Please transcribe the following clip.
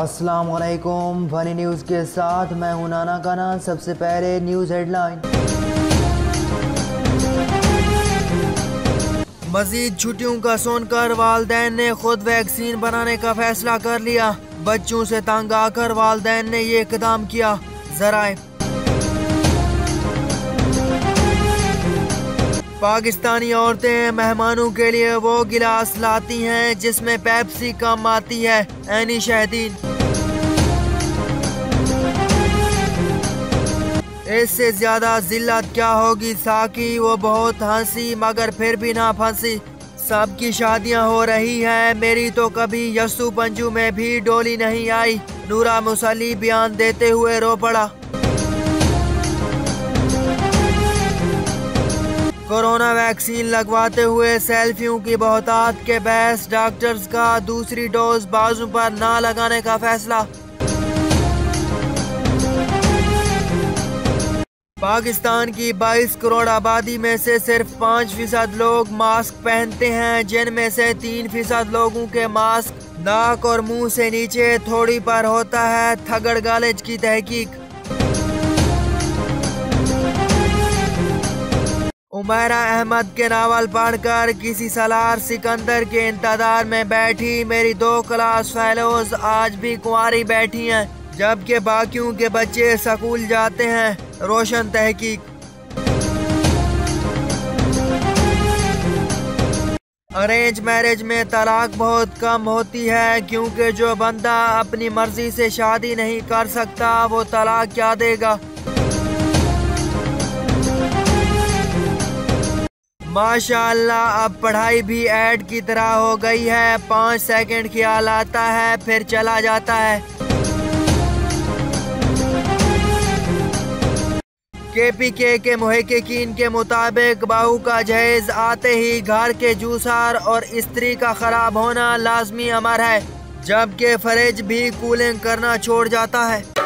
अस्सलाम वालेकुम, funny news के साथ मैं हूं नाना काना। सबसे पहले न्यूज़ हेडलाइन। मजीद छुट्टियों का सुनकर वालदैन ने खुद वैक्सीन बनाने का फैसला कर लिया। बच्चों से तंग आकर वालदैन ने ये इक़दाम किया। ज़राए पाकिस्तानी औरतें मेहमानों के लिए वो गिलास लाती हैं जिसमें पेप्सी कम आती है। ऐनी शहदीन। इससे ज्यादा जिल्लत क्या होगी साकी, वो बहुत हंसी मगर फिर भी ना फंसी। सबकी शादियां हो रही हैं, मेरी तो कभी यस्सू पंजू में भी डोली नहीं आई। नूरा मुसली बयान देते हुए रो पड़ा। कोरोना वैक्सीन लगवाते हुए सेल्फियों की बहुतात के बेस डॉक्टर्स का दूसरी डोज बाजू पर ना लगाने का फैसला। पाकिस्तान की 22 करोड़ आबादी में से सिर्फ 5% लोग मास्क पहनते हैं, जिनमें से 3% लोगों के मास्क नाक और मुंह से नीचे थोड़ी पर होता है। थगड़ कॉलेज की तहकीक। उमैरा अहमद के नावल पढ़कर किसी सलार सिकंदर के इंतजार में बैठी। मेरी 2 क्लास फेलोज आज भी कुंवारी बैठी हैं, जबकि बाकियों के बच्चे स्कूल जाते हैं। रोशन तहकीक। अरेंज मैरिज में तलाक बहुत कम होती है, क्योंकि जो बंदा अपनी मर्जी से शादी नहीं कर सकता वो तलाक क्या देगा। माशाअल्लाह, अब पढ़ाई भी ऐड की तरह हो गई है। 5 सेकंड ख्याल आता है फिर चला जाता है। KPK के मुहक्किकीन के मुताबिक बहू का जहेज आते ही घर के जूसर और इस्त्री का खराब होना लाजमी अमर है, जबकि फ्रिज भी कूलिंग करना छोड़ जाता है।